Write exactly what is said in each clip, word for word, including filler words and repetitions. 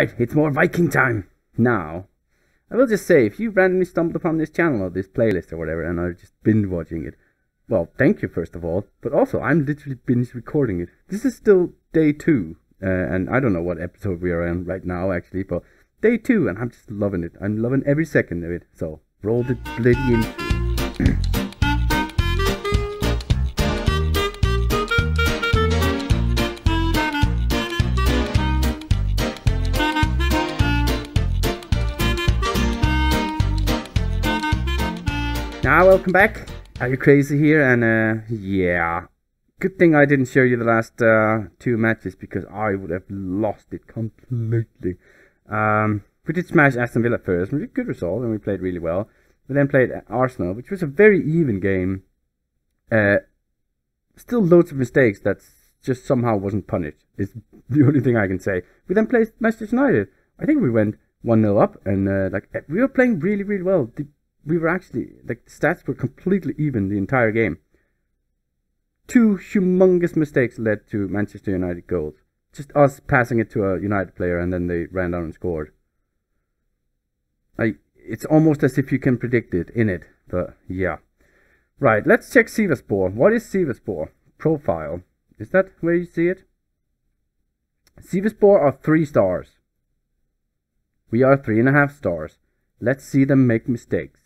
Right, it's more Viking time now. I will just say, if you randomly stumbled upon this channel or this playlist or whatever and are just binge watching it, well, thank you first of all, but also I'm literally binge recording it. This is still day two, uh, and I don't know what episode we are on right now actually, but day two, and I'm just loving it. I'm loving every second of it, so roll the bloody intro. Now, welcome back. Are you crazy here? And uh, yeah, good thing I didn't show you the last uh, two matches because I would have lost it completely. Um, we did smash Aston Villa first, and we did good result, and we played really well. We then played Arsenal, which was a very even game. Uh, still loads of mistakes that just somehow wasn't punished. It's the only thing I can say. We then played Manchester United. I think we went one nil up, and uh, like we were playing really, really well. The, We were actually, like, the stats were completely even the entire game. Two humongous mistakes led to Manchester United goals. Just us passing it to a United player and then they ran down and scored. Like, it's almost as if you can predict it in it, but yeah. Right, let's check Sivasspor. What is Sivasspor? Profile. Is that where you see it? Sivasspor are three stars. We are three and a half stars. Let's see them make mistakes.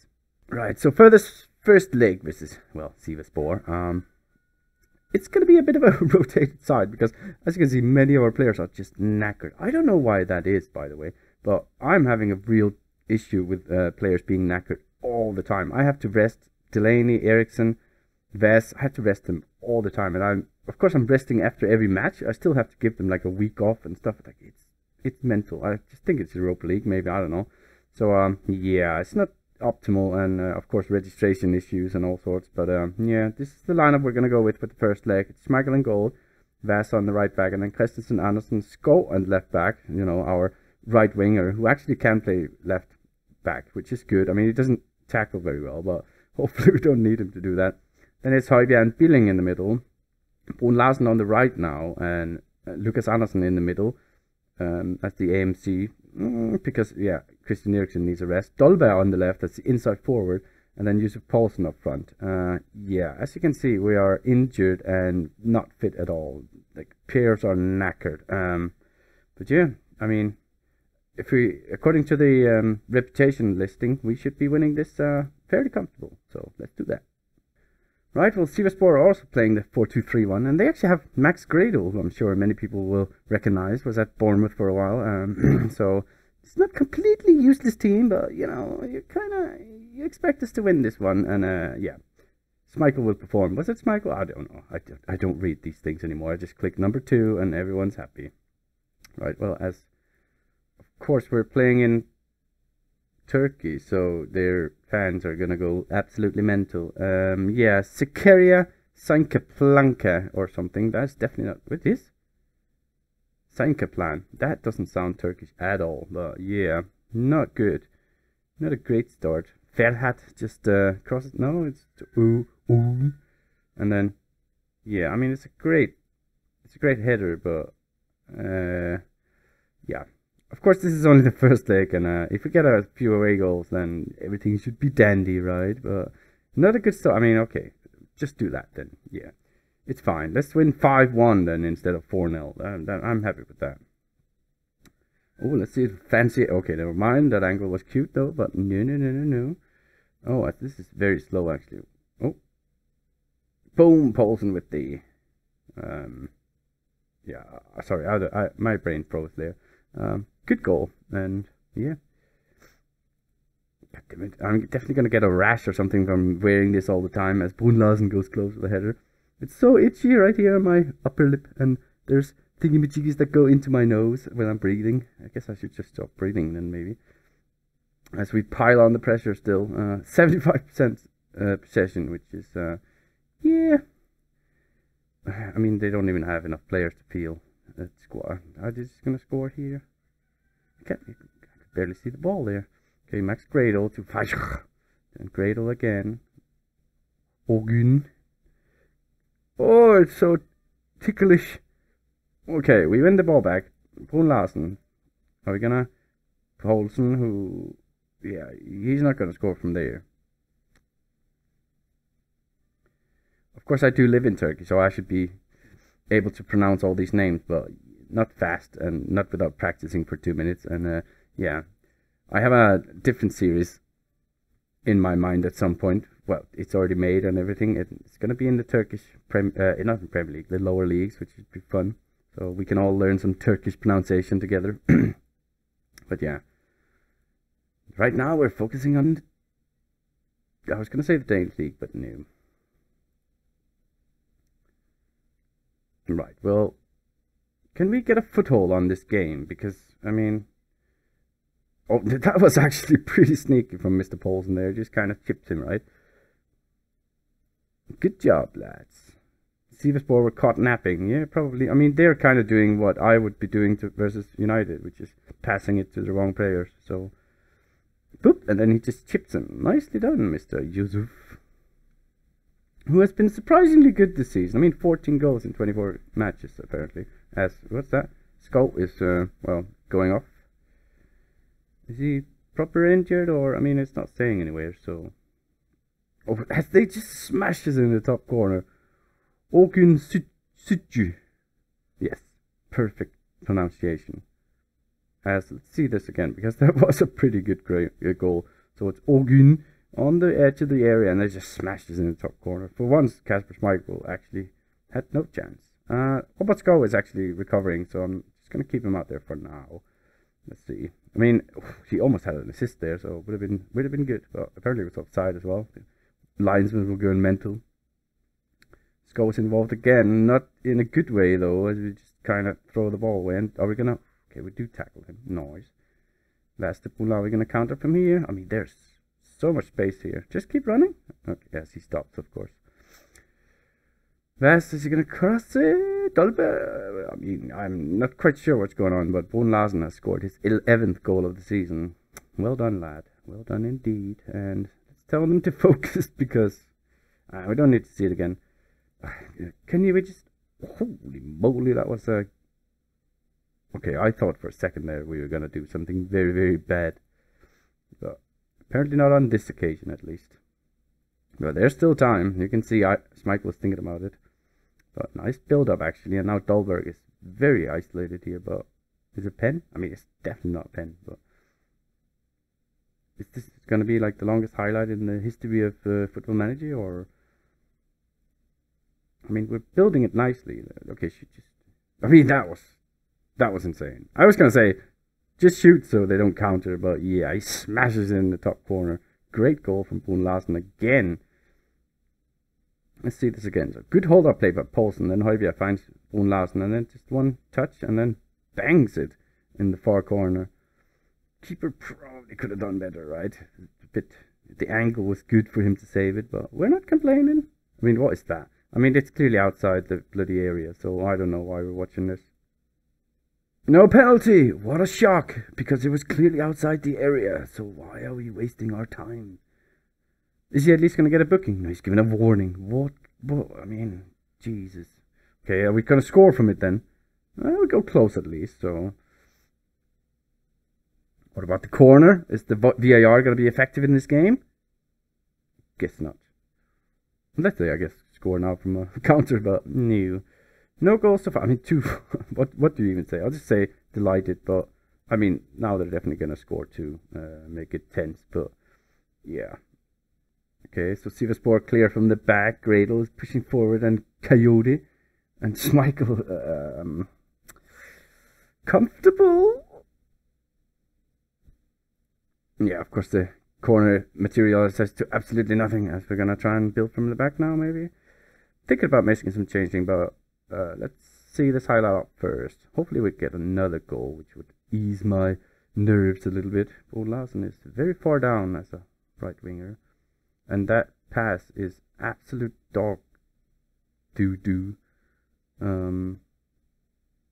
Right, so for this first leg versus, well, Sivasspor, um, it's going to be a bit of a rotated side because, as you can see, many of our players are just knackered. I don't know why that is, by the way, but I'm having a real issue with uh, players being knackered all the time. I have to rest Delaney, Ericsson, Vass. I have to rest them all the time, and I'm, of course, I'm resting after every match. I still have to give them like a week off and stuff. Like it's, it's mental. I just think it's Europa League, maybe, I don't know. So um, yeah, it's not optimal, and uh, of course registration issues and all sorts, but um, yeah, this is the lineup we're going to go with for the first leg. It's Schmeichel in goal, Vass on the right back, and then Kristensen, Andersen, Skov on left back, you know, our right winger, who actually can play left back, which is good. I mean, he doesn't tackle very well, but hopefully we don't need him to do that. Then it's Højbjerg and Billing in the middle, Bruun Larsen on the right now, and uh, Lucas Andersen in the middle, um, as the A M C, mm, because, yeah, Christian Eriksen needs a rest. Dolberg on the left, that's the inside forward, and then Yussuf Poulsen up front. Uh, yeah, as you can see, we are injured and not fit at all. Like, players are knackered. Um, but yeah, I mean, if we, according to the um, reputation listing, we should be winning this uh, fairly comfortable. So let's do that. Right, well, Sivasspor are also playing the four two three one, and they actually have Max Gradel, who I'm sure many people will recognize, was at Bournemouth for a while. Um, so it's not completely useless team, but, you know, you kind of, you expect us to win this one, and, uh, yeah. Schmeichel will perform. Was it Schmeichel? I don't know. I don't, I don't read these things anymore. I just click number two, and everyone's happy. Right, well, as, of course, we're playing in Turkey, so their fans are gonna go absolutely mental. Um, yeah, Sikeria Sankaplanka or something. That's definitely not, what is? Sankaplan. That doesn't sound Turkish at all, but yeah, not good. Not a great start. Ferhat just uh, crosses. No, it's ooh ooh, and then yeah. I mean, it's a great, it's a great header, but uh, yeah. Of course, this is only the first leg, and uh, if we get a few away goals, then everything should be dandy, right? But not a good start. I mean, okay, just do that then. Yeah. It's fine. Let's win five one then instead of four nil. Um, I'm happy with that. Oh, let's see. Fancy. Okay, never mind. That angle was cute though, but no, no, no, no, no. Oh, this is very slow actually. Oh. Boom, Poulsen with the... Um, yeah, sorry. I, I, my brain froze there. Um, good goal. And, yeah. God damn it. I'm definitely going to get a rash or something from wearing this all the time as Bruun Larsen goes close with the header. It's so itchy right here on my upper lip, and there's thingy-majiggies that go into my nose when I'm breathing. I guess I should just stop breathing then, maybe. As we pile on the pressure still. Uh, seventy-five percent uh, possession, which is, uh, yeah. I mean, they don't even have enough players to peel. Let's score. Are they just going to score here? I can't, I can barely see the ball there. Okay, Max Gradel to Fischer. And Gradel again. Ogün. Oh, it's so ticklish. Okay, we win the ball back. Bruun Larsen. Are we gonna? Poulsen, who, yeah, he's not gonna score from there. Of course, I do live in Turkey, so I should be able to pronounce all these names, but not fast and not without practicing for two minutes. And uh, yeah, I have a different series in my mind at some point. Well, it's already made and everything. It's gonna be in the Turkish prem, uh, not the Premier League, the lower leagues, which should be fun. So we can all learn some Turkish pronunciation together. But yeah, right now we're focusing on. I was gonna say the Danish league, but no. Right. Well, can we get a foothold on this game? Because I mean. Oh, that was actually pretty sneaky from Mister Poulsen there. Just kind of chipped him, right? Good job, lads. Sivasspor were caught napping. Yeah, probably. I mean, they're kind of doing what I would be doing to versus United, which is passing it to the wrong players. So, boop, and then he just chipped him. Nicely done, Mister Yussuf. Who has been surprisingly good this season. I mean, fourteen goals in twenty-four matches, apparently. As, what's that? Skov is, uh, well, going off. Is he proper injured, or, I mean, it's not staying anywhere, so... Oh, as they just smashes in the top corner. Ogün Südjü. Yes, perfect pronunciation. As, let's see this again, because that was a pretty good goal. So it's Ogün on the edge of the area, and they just smashes in the top corner. For once, Kasper Schmeichel actually had no chance. Uh, Hobotsko is actually recovering, so I'm just going to keep him out there for now. Let's see. I mean, he almost had an assist there, so would have been would have been good. But apparently it was offside as well. Linesmen were going mental. Skov's involved again, not in a good way though, as we just kind of throw the ball away. And are we gonna? Okay, we do tackle him. Noise. Last to pull out. Are we gonna counter from here? I mean, there's so much space here. Just keep running. Okay, yes, he stops, of course. Vass, is he gonna cross it? Dolberg? I mean, I'm not quite sure what's going on, but Bruun Larsen has scored his eleventh goal of the season. Well done, lad. Well done indeed. And let's tell them to focus, because uh, we don't need to see it again. Can you just... Holy moly, that was a... Okay, I thought for a second there we were gonna do something very, very bad. But apparently not on this occasion, at least. But there's still time. You can see I, Schmeichel was thinking about it. But nice build-up, actually. And now Dolberg is very isolated here. But is it pen? I mean, it's definitely not pen. But is this going to be like the longest highlight in the history of uh, Football Manager? Or I mean, we're building it nicely. Okay, shoot, just. I mean, that was that was insane. I was going to say, just shoot so they don't counter. But yeah, he smashes in the top corner. Great goal from Bruun Larsen again. Let's see this again. So good hold-up play by Poulsen. Then Højbjerg finds Bruun Larsen, and then just one touch, and then bangs it in the far corner. Keeper probably could have done better, right? A bit. The angle was good for him to save it, but we're not complaining. I mean, what is that? I mean, it's clearly outside the bloody area, so I don't know why we're watching this. No penalty! What a shock! Because it was clearly outside the area, so why are we wasting our time? Is he at least going to get a booking? No, he's given a warning. What? What? I mean, Jesus. Okay, are we going to score from it then? Well, we go close at least, so... What about the corner? Is the V A R going to be effective in this game? Guess not. Let's say, I guess, score now from a counter, but no. No goals so far. I mean, two. what what do you even say? I'll just say delighted, but I mean, now they're definitely going to score to uh, make it tense, but yeah. Okay, so Sivasspor clear from the back. Gradel is pushing forward, and Coyote and Schmeichel. Um, comfortable? Yeah, of course, the corner materializes to absolutely nothing, as we're going to try and build from the back now, maybe. Thinking about making some changing, but. Uh, let's see this highlight up first. Hopefully we get another goal, which would ease my nerves a little bit. Oh, Larsen is very far down as a right winger. And that pass is absolute dog doo-doo. Um,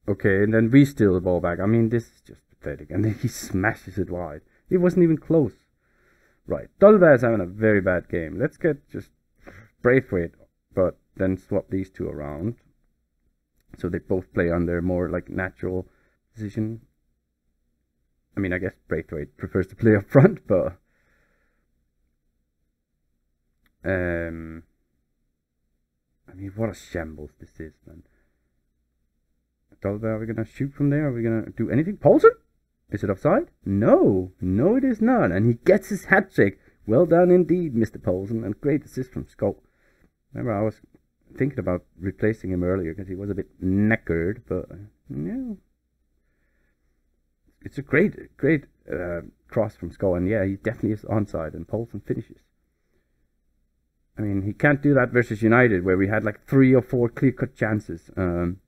okay, and then we steal the ball back. I mean, this is just pathetic. And then he smashes it wide. It wasn't even close. Right, Dolberg is having a very bad game. Let's get just Braithwaite, but then swap these two around. So they both play on their more like natural position. mean, I guess Braithwaite prefers to play up front, but um, I mean, what a shambles this is, man. Dolberg, are we gonna shoot from there? Are we gonna do anything? Poulsen? Is it offside? No, no, it is not, and he gets his hat trick. Well done indeed, Mister Poulsen, and great assist from Skov. Remember, I was thinking about replacing him earlier because he was a bit knackered, but no. It's a great, great uh, cross from Skov, and yeah, he definitely is onside, and Poulsen finishes. I mean, he can't do that versus United, where we had like three or four clear-cut chances, um,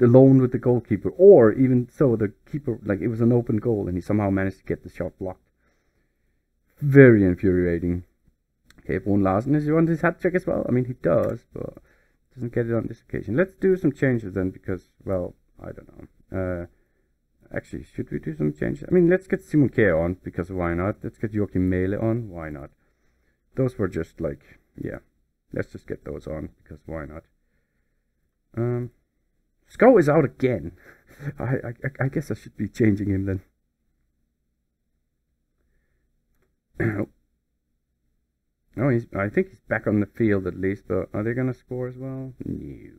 alone with the goalkeeper, or even so, the keeper, like it was an open goal, and he somehow managed to get the shot blocked. Very infuriating. Okay, Bruun Larsen, does he want his hat trick as well? I mean, he does, but doesn't get it on this occasion. Let's do some changes then, because, well, I don't know. Uh, actually, should we do some changes? I mean, let's get Simon Kjær on, because why not? Let's get Joachim Mæhle on, why not? Those were just like, yeah, let's just get those on, because why not? Um, Skov is out again. I, I, I guess I should be changing him then. No, oh, he's, I think he's back on the field at least, but are they going to score as well? No.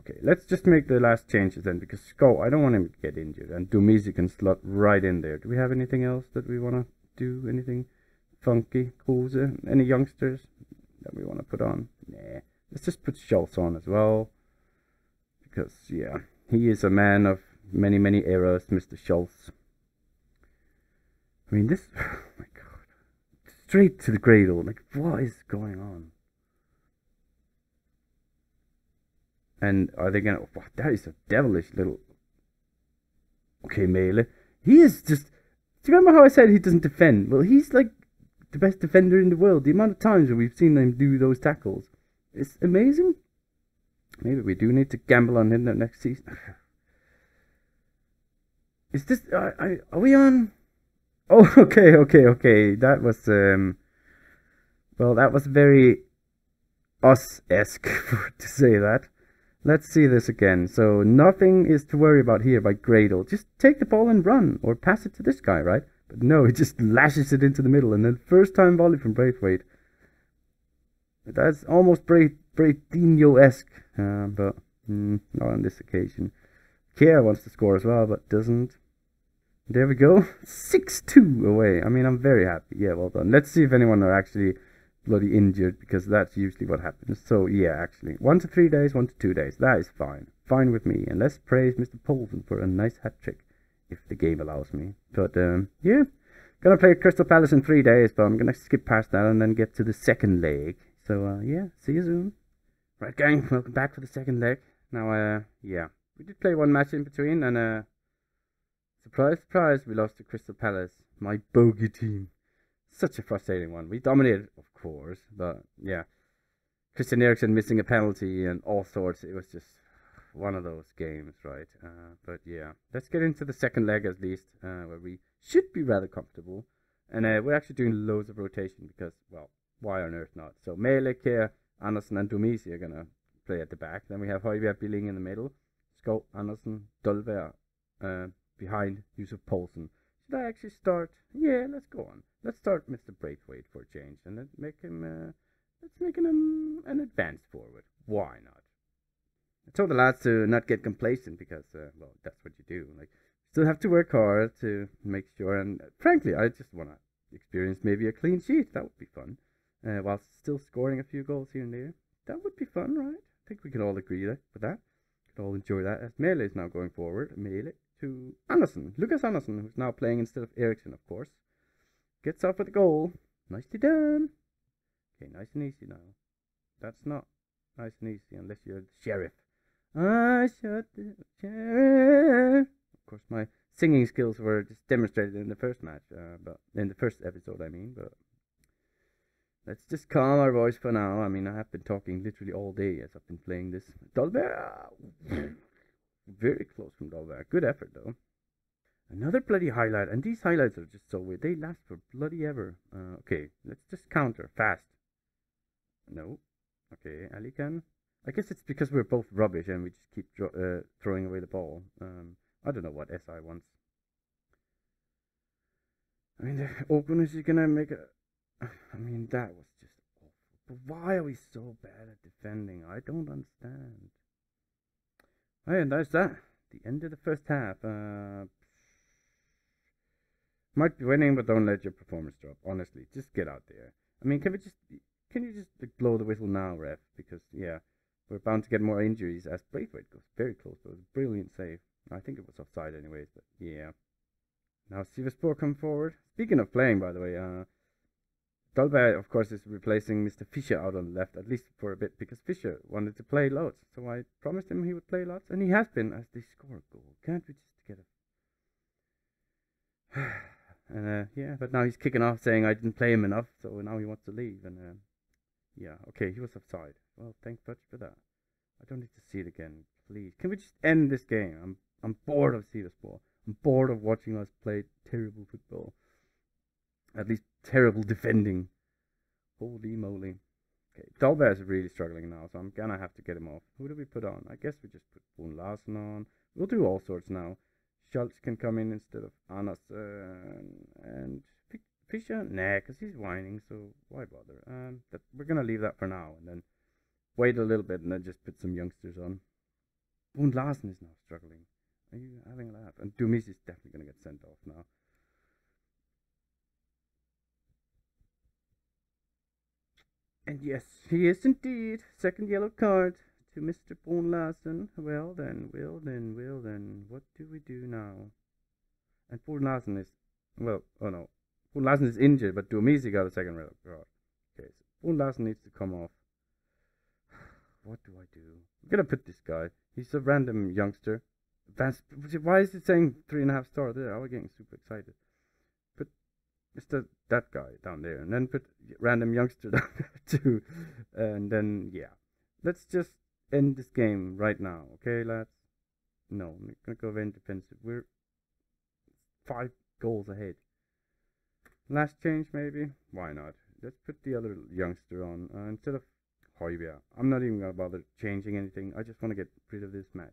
Okay, let's just make the last changes then, because Skov, I don't want him to get injured, and Dumisi can slot right in there. Do we have anything else that we want to do? Anything funky, cool? Any youngsters that we want to put on? Nah, let's just put Schultz on as well, because, yeah, he is a man of many, many eras, Mister Schultz. I mean, this... Straight to the cradle, like what is going on? And are they gonna, wow, that is a devilish little, okay, Mæhle, he is just, do you remember how I said he doesn't defend? Well, he's like the best defender in the world. The amount of times that we've seen him do those tackles, it's amazing. Maybe we do need to gamble on him next season. Is this, are, are, are we on? Oh, okay, okay, okay. That was, um, well, that was very us-esque to say that. Let's see this again. So nothing is to worry about here by Gradel. Just take the ball and run, or pass it to this guy, right? But no, he just lashes it into the middle, and then first-time volley from Braithwaite. That's almost Braithwaite-esque, uh, but mm, not on this occasion. Kjær wants to score as well, but doesn't. There we go, six two away. I mean, I'm very happy. Yeah, well done. Let's see if anyone are actually bloody injured, because that's usually what happens. So yeah, actually, one to three days, one to two days. That is fine, fine with me. And let's praise Mister Poulsen for a nice hat trick, if the game allows me. But um, yeah, gonna play Crystal Palace in three days, but I'm gonna skip past that and then get to the second leg. So uh, yeah, see you soon. Right, gang, welcome back for the second leg. Now, uh, yeah, we did play one match in between, and uh. Surprise, surprise, we lost to Crystal Palace, my bogey team. Such a frustrating one. We dominated, of course, but yeah. Christian Eriksen missing a penalty and all sorts. It was just one of those games, right? Uh, but yeah, let's get into the second leg at least, uh, where we should be rather comfortable. And uh, we're actually doing loads of rotation because, well, why on earth not? So Meleke, Andersen and Dumisi are going to play at the back. Then we have Højbjerg, Billing in the middle. Skov, Andersen, Dolberg, uh, behind Yussuf Poulsen. Should I actually start? Yeah, let's go on. Let's start Mister Braithwaite for a change, and let's make him. Uh, let's make him um, an advanced forward. Why not? I told the lads to not get complacent because, uh, well, that's what you do. Like, still have to work hard to make sure. And uh, frankly, I just want to experience maybe a clean sheet. That would be fun, uh, while still scoring a few goals here and there. That would be fun, right? I think we can all agree that with that. We could all enjoy that. As Mæhle is now going forward, Mæhle. To Andersen, Lucas Andersen, who's now playing instead of Ericsson, of course. Gets off with a goal. Nicely done. Okay, nice and easy now. That's not nice and easy unless you're the sheriff. I shot the sheriff. Of course, my singing skills were just demonstrated in the first match, uh, but in the first episode, I mean. But let's just calm our voice for now. I mean, I have been talking literally all day as I've been playing this. Dolberg. Very close from Dolberg. Good effort, though. Another bloody highlight. And these highlights are just so weird. They last for bloody ever. Uh, okay, let's just counter. Fast. No. Okay, Alican. I guess it's because we're both rubbish and we just keep uh, throwing away the ball. Um, I don't know what S I wants. I mean, Ogün is gonna make a... I mean, that was just awful. But why are we so bad at defending? I don't understand. Hey, and that's that. The end of the first half. Uh, might be winning, but don't let your performance drop. Honestly, just get out there. I mean, can we just... Can you just like, blow the whistle now, ref? Because, yeah, we're bound to get more injuries as Braithwaite goes very close. It was a brilliant save. I think it was offside anyways, but yeah. Now Sivasspor come forward. Speaking of playing, by the way, uh, Dolberg, of course, is replacing Mister Fischer out on the left, at least for a bit, because Fischer wanted to play lots. So I promised him he would play lots, and he has been as they score a goal. Can't we just get a... and, uh, yeah, but now he's kicking off saying I didn't play him enough, so now he wants to leave, and... Uh, yeah, okay, he was offside. Well, thank God for that. I don't need to see it again, please. Can we just end this game? I'm I'm bored of Sivasspor. I'm bored of watching us play terrible football. At least terrible defending. Holy moly. Okay, Dolberg is really struggling now, so I'm gonna have to get him off. Who do we put on? I guess we just put Bruun Larsen on. We'll do all sorts now. Schultz can come in instead of Andersen and... Fischer? Nah, because he's whining, so why bother? Um, that, we're going to leave that for now, and then wait a little bit, and then just put some youngsters on. Bruun Larsen is now struggling. Are you having a laugh? And Dumisi is definitely going to get sent off now. And yes, he is indeed. Second yellow card to Mister Bruun Larsen. Well then, well then, well then, what do we do now? And Bruun Larsen is, well, oh no. Bruun Larsen is injured, but Dumisi got a second red card. Okay, so Bruun Larsen needs to come off. What do I do? I'm gonna put this guy. He's a random youngster. Vass, why is it saying three and a half star there? I was getting super excited. Put Mister that guy down there, and then put random youngster down there too. And then, yeah. Let's just end this game right now, okay, lads? No, I'm gonna go very defensive. We're five goals ahead. Last change, maybe? Why not? Let's put the other youngster on uh, instead of Højbjerg. I'm not even going to bother changing anything. I just want to get rid of this match.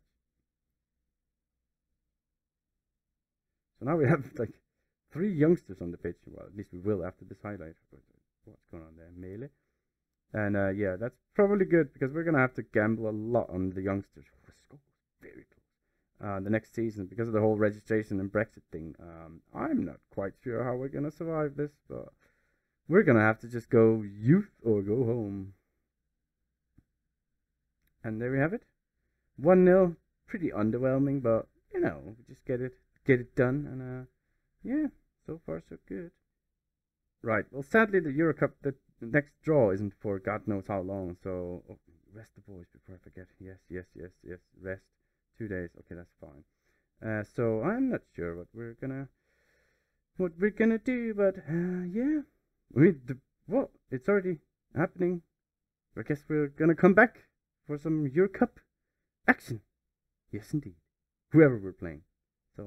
So now we have like three youngsters on the pitch. Well, at least we will after this highlight. What's going on there? Mæhle. And uh, yeah, that's probably good because we're going to have to gamble a lot on the youngsters. Very cool. Uh, the next season, because of the whole registration and Brexit thing, um, I'm not quite sure how we're gonna survive this, but we're gonna have to just go youth or go home. And there we have it, one nil. Pretty underwhelming, but you know, we just get it, get it done, and uh, yeah, so far so good. Right. Well, sadly, the Euro Cup, the next draw isn't for God knows how long. So oh, rest the boys before I forget. Yes, yes, yes, yes. Rest. Two days, okay, that's fine. Uh, so I'm not sure what we're gonna what we're gonna do, but uh, yeah, we the well, it's already happening. I guess we're gonna come back for some Euro Cup action. Yes, indeed. Whoever we're playing. So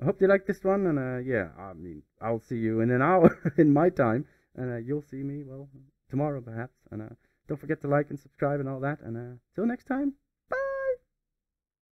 uh, I hope you like this one, and uh, yeah, I mean, I'll see you in an hour in my time, and uh, you'll see me well tomorrow perhaps. And uh, don't forget to like and subscribe and all that. And uh, till next time.